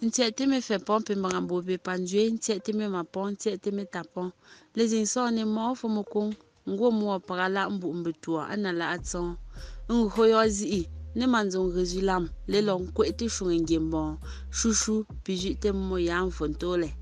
Ntiete me fait pompe mbangambobe pandue, ntiete me mapon, ntiete me tapon. Les insons ne mo fomokon, ngo mo parala mbu mbetua, anala atson. Ngoyozi, ne manzon rezulam, le long kwete shungengemon, chouchou, pijite moyan fontole.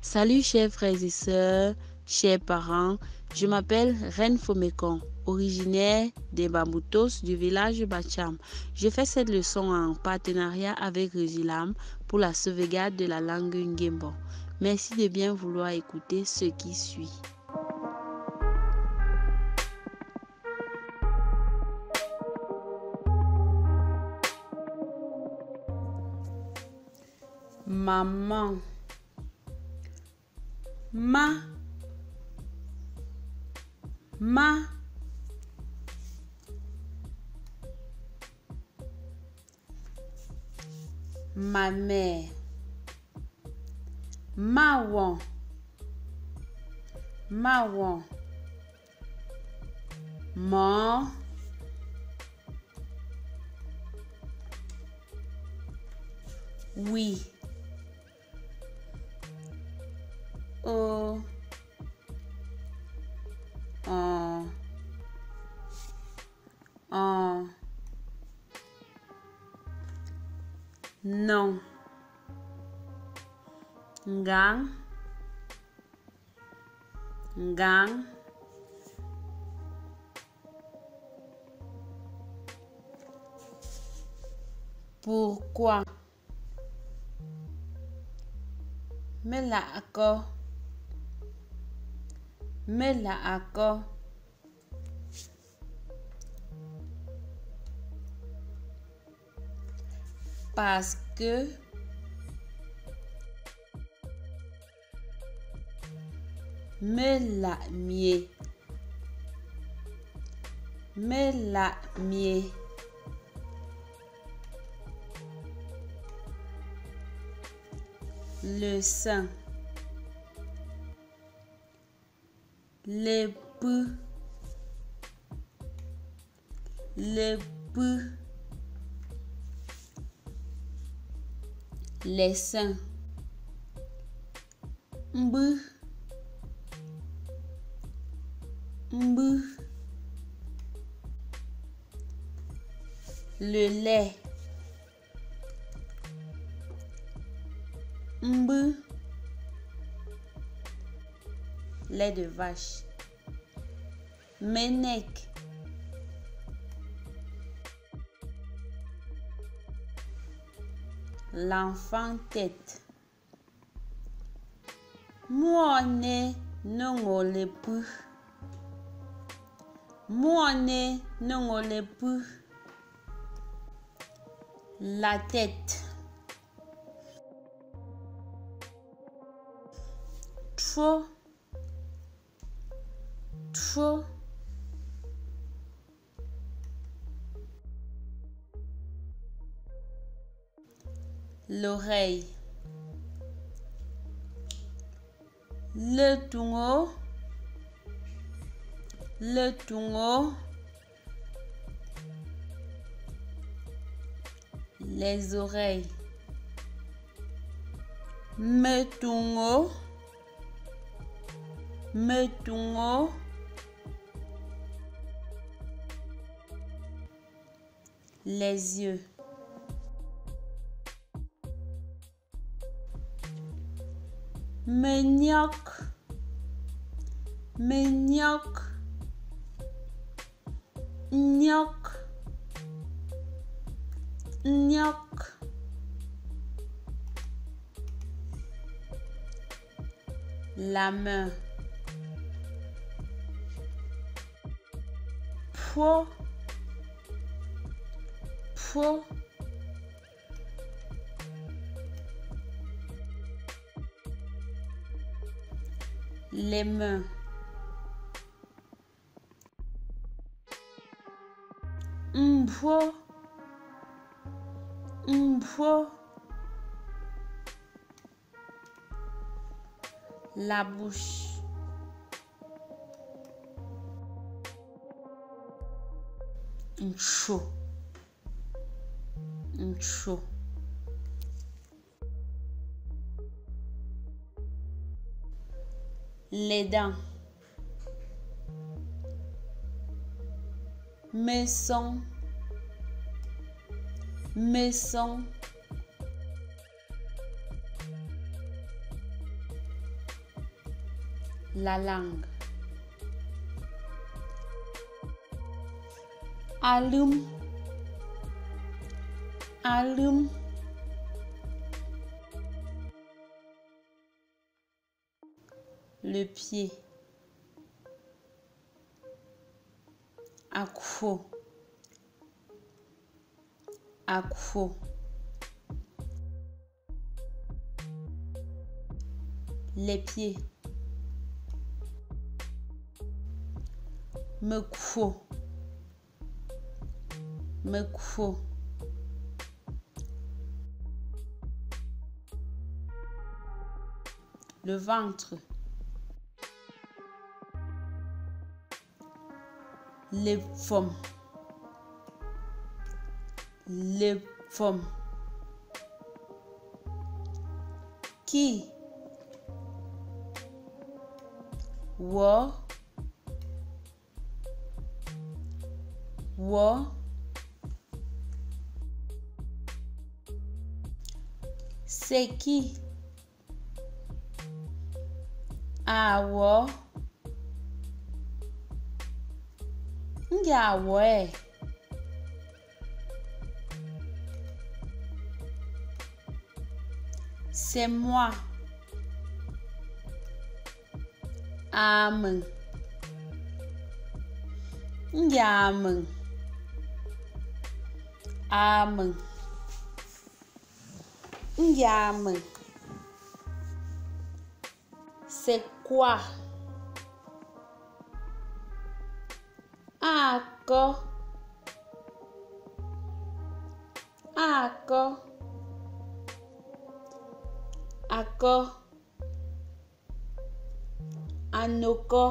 Salut chers frères et sœurs, chers parents, je m'appelle Ren Fomekon, originaire des Bamboutos du village Batcham. Je fais cette leçon en partenariat avec Rezulam pour la sauvegarde de la langue Ngembo. Merci de bien vouloir écouter ce qui suit. Maman. Ma, ma mère, ma won, oui, non, ngang, pourquoi, me la accord, parce que me la mie, le sein, le peu, les seins, mbu, le lait, mbu, lait de vache, Ménèque. L'enfant tête, moi ne non le pu, la tête trop, l'oreille, le tungo, les oreilles, me tungo, les yeux, Manioc, la main, po, les mains, mbo, la bouche, ncho, les dents. Maison, la langue. Allume, le pied. Accro, les pieds. Me croc, le ventre. Les pommes. Qui? Wo. C'est qui? Awo. Yahweh, c'est moi. Amen. Amen. Amen. Amen. C'est quoi? Anoko,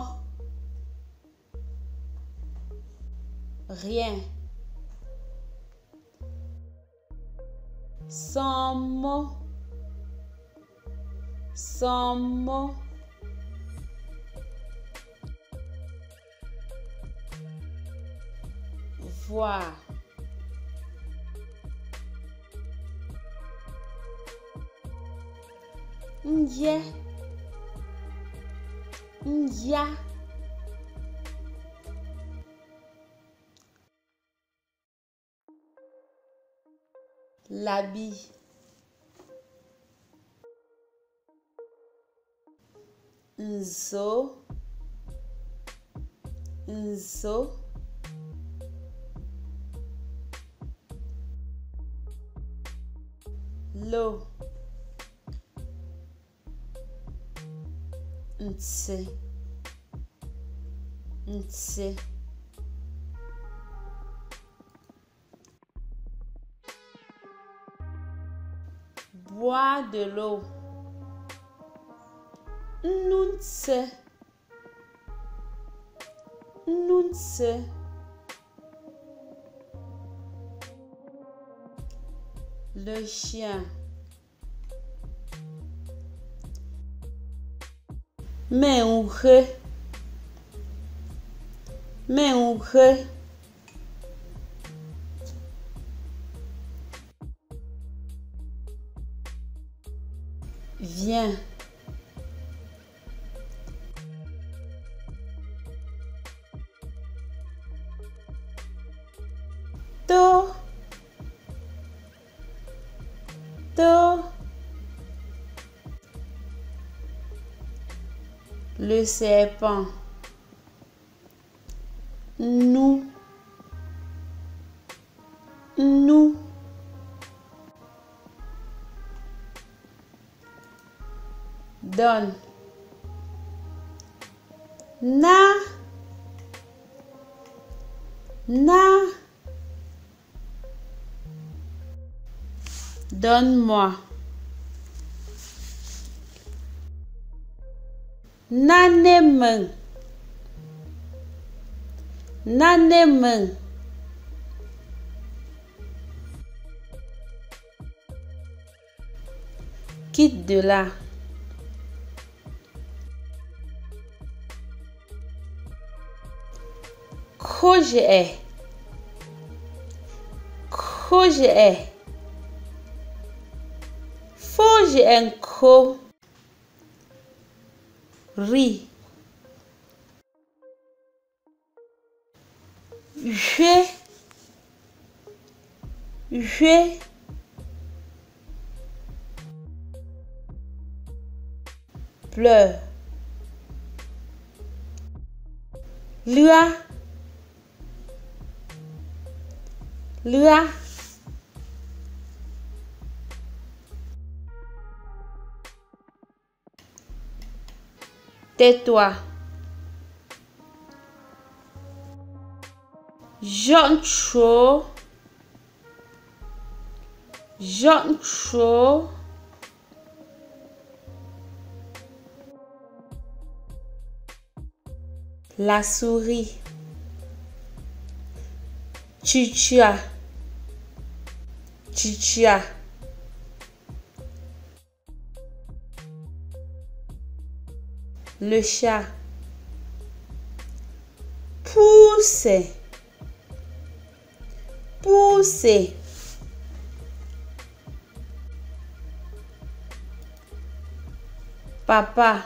rien. Sans mot. Voir. Ndia. L'habit. Nzo. L'eau. Ntse. Bois de l'eau. Nunse. Le chien. Mais on re. Viens. To. Le serpent. Nous. Donne. Na. Donne-moi. Nanemen. Quitte de là. Koje. Koje. Foje enko. Ri. Je. Je. Bleu. Lua. Lua. Tais-toi. Joncho. Joncho. La souris. Chichia. Chichia. Le chat. Pousse. Pousse. Papa.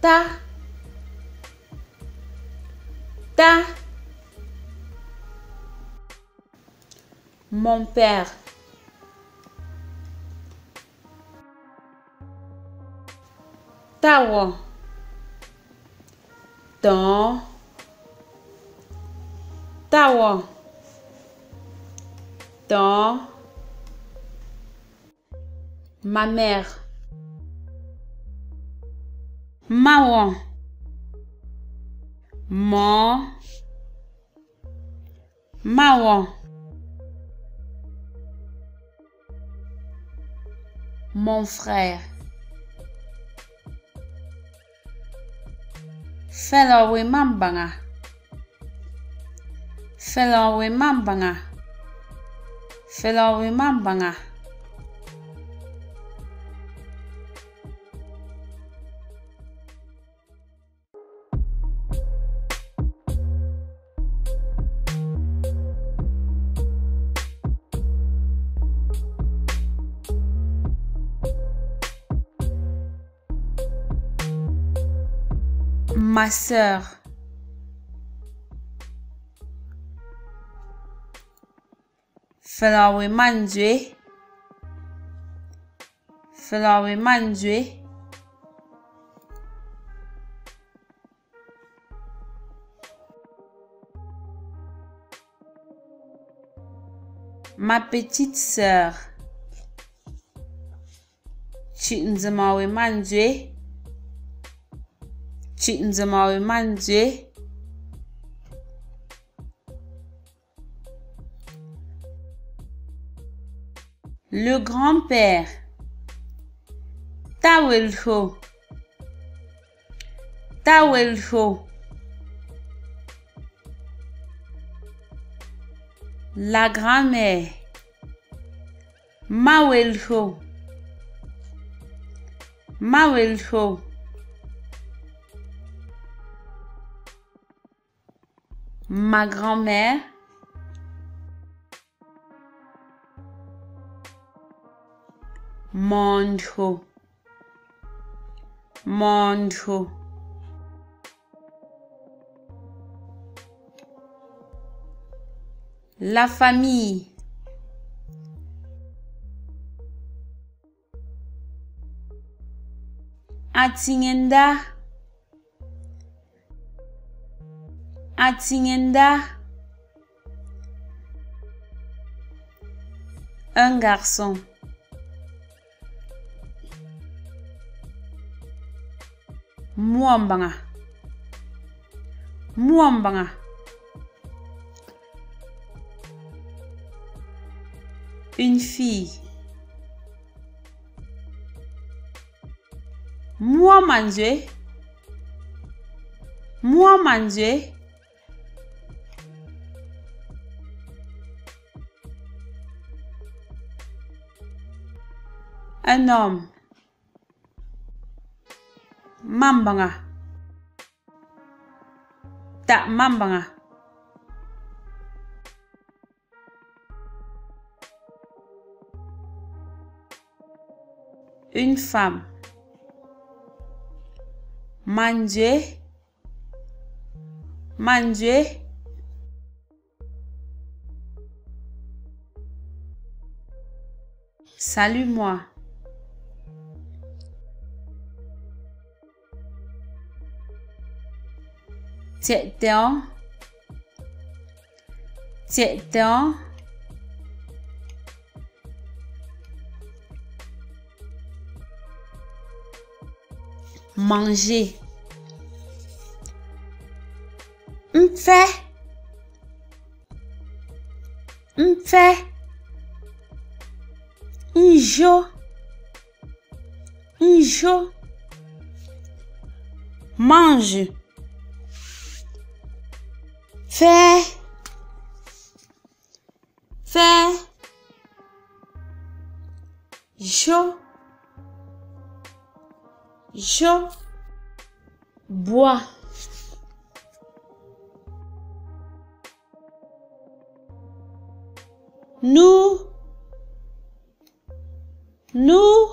Ta. Ta. Mon père. Tawa. Ton. Tawa. Ton. Ma mère. Maman. Mon. Maman. Mon frère. Fellow we mambanga. Fellow we mambanga. Fellow we mambanga. Ma sœur. Felawe manjue. Felawe manjue. Ma petite sœur. Chinzamawe manjue. Chinzamawe manjue. Le grand-père. Tawelho. Tawelho. La grand-mère. Mawelho. Mawelho. Ma grand-mère. Monjo. Monjo. La famille. Atingenda. Atingenda. Un garçon. Mwambanga. Mwambanga. Une fille. Mwamanjue. Mwamanjue. Un homme. Mambanga. ta mambanga. Une femme. Manger. Manger. Salue-moi. Tiens-t'en. Tiens-t'en. Manger. M'fait. M'fait. M'jo. M'jo. Mange. Fais. Fais. Jo. Je bois. Nous. Nous.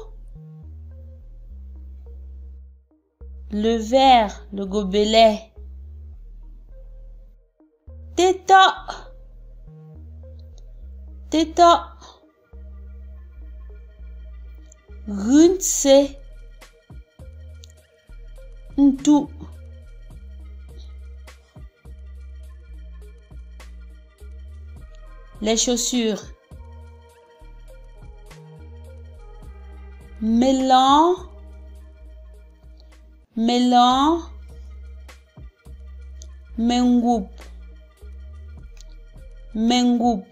Le verre, le gobelet. Tétat. Tétat. Rince. Tout. Les chaussures. Mélan. Mélan. Mengoup. Mengoup.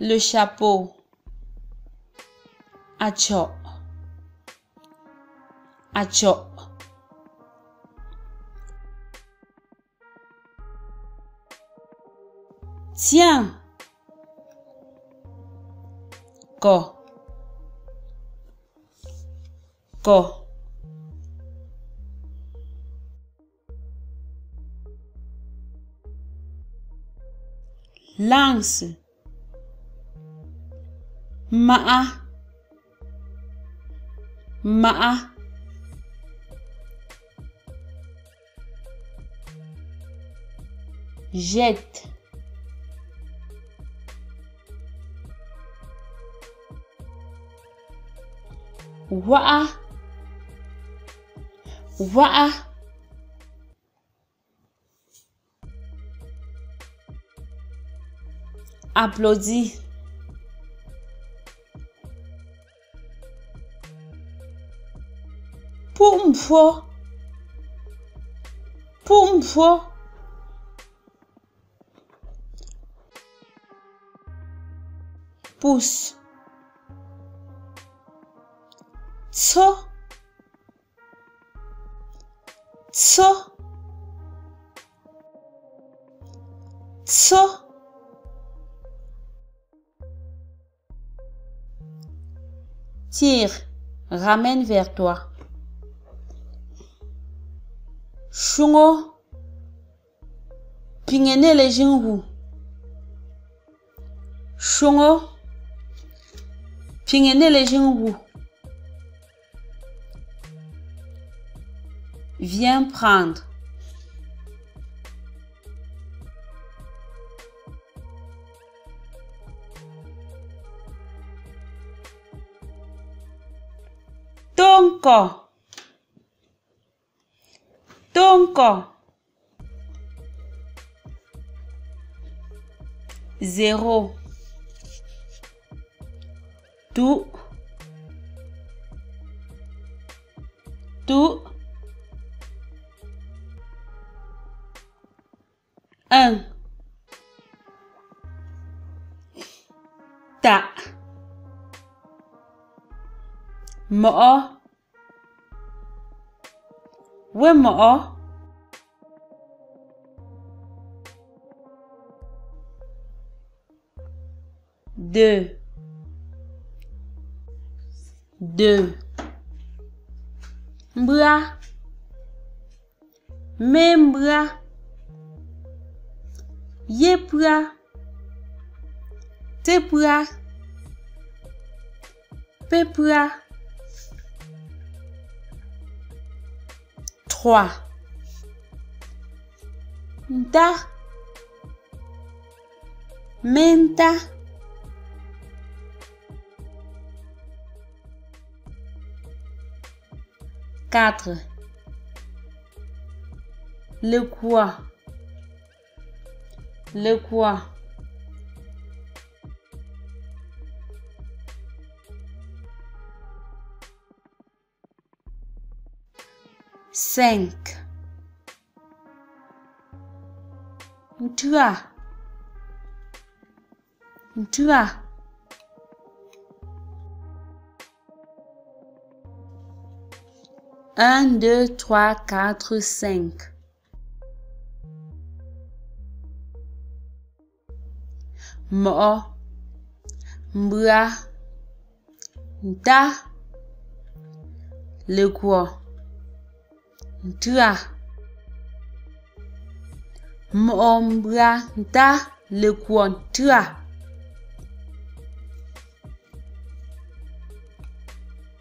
Le chapeau. Acho. Acho. Tiens. Ko. Ko. Lance. Ma'a. Ma'a. Jette. Wa'a. Wa'a. Applaudis. Poumfo. Poumfo. Pousse. Tso. Tso. Tso. Tire. Ramène vers toi. Shungo. Pingene le jingu. Shungo. Pingene le jingu. Viens prendre. Tonko. Tonko. Zéro. Tout. Tout. Un. Ta. Mo. Wemo. Deux. 2. Bras. Même bras. Ye bras. Te bras. Pe bras. 3. Da. Menta. Quatre. Le quoi. Le quoi. 5. Trois. Trois. 1, 2, 3, 4, 5. 'Mo, bra, da, le quoi, tra. 'Mo, bra, da, le quoi, tra.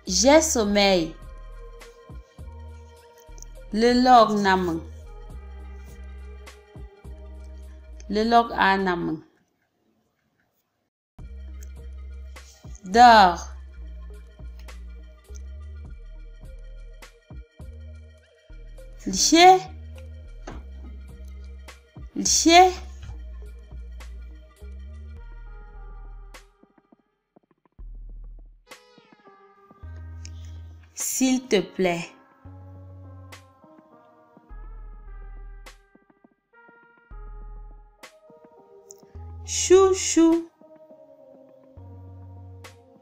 J'ai sommeil. Le log namen. Le log a namen. Dors. Liché. Liché. S'il te plaît. Chou, chou.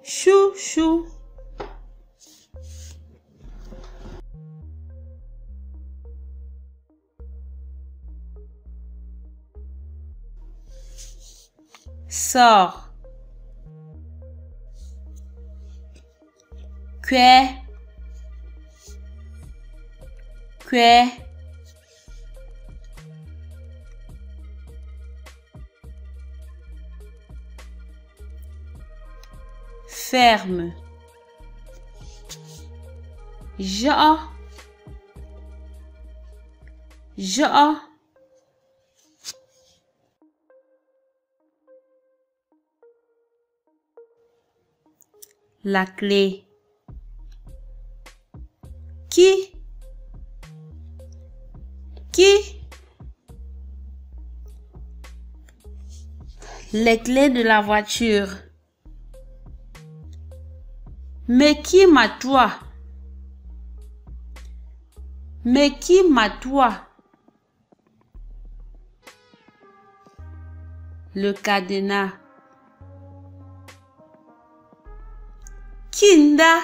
Chou, chou. Sors. Que. Que. 'Ferme'. Jean. Jean. 'La clé'. Qui. Qui. Les clés de la voiture. Mais qui m'a toi? Mais qui m'a toi? Le cadenas. Kinda.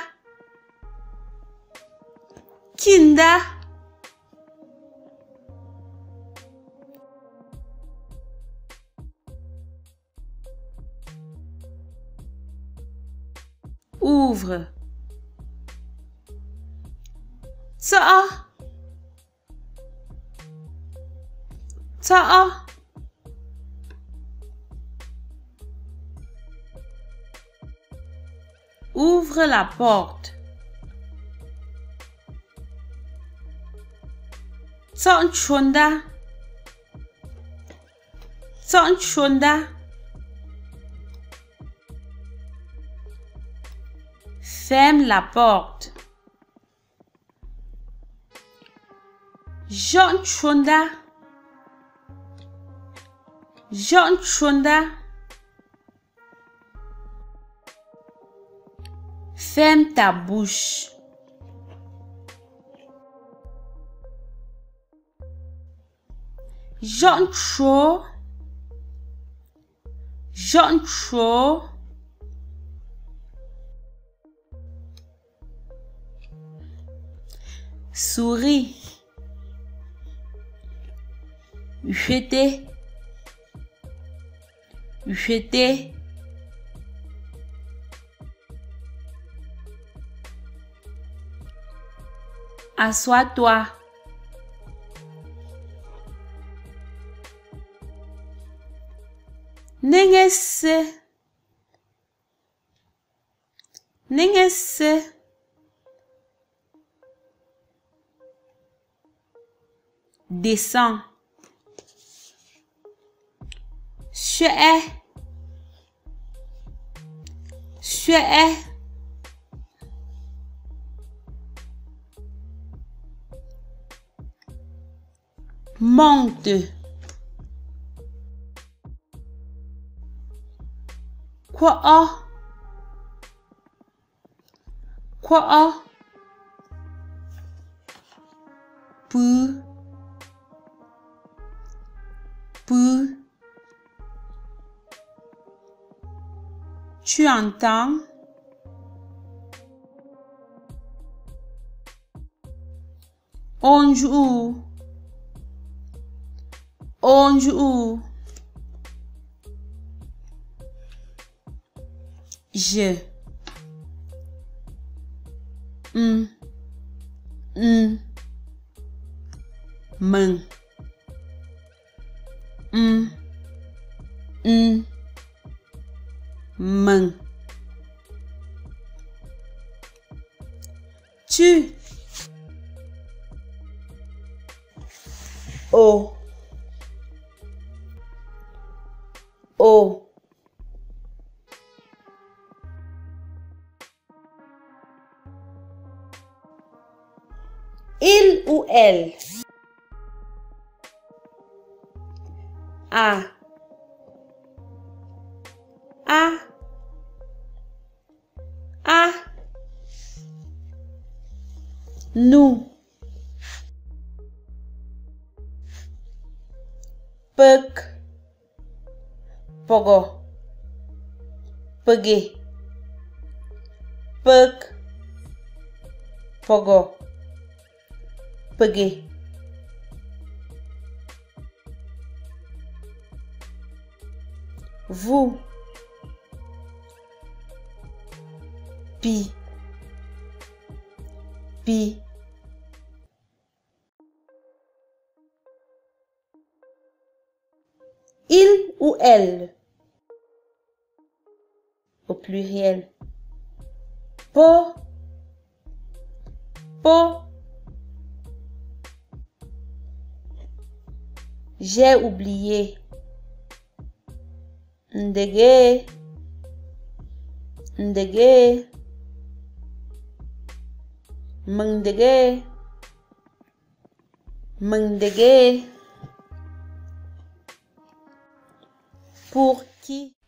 Kinda. Ouvre. Ça. Ça. Ouvre la porte. Sanchonda. Sanchonda. Ferme la porte. Jean Chonda. Jean Chonda. Ferme ta bouche. Jean Cho. Jean Cho. Souris. Jeter. Jeter. Assois-toi. Nengese. Descends. Je hais. Monte. Quoi? Peu. Tu entends? Onjour. Je. Tu. Oh. Il ou elle. A. Nous. Pog. Pogé. Pog. Pogo. Pogé. Vous. Pi. Il ou elle. Au pluriel. Po. J'ai oublié. Ndege. Mendege. Pour qui?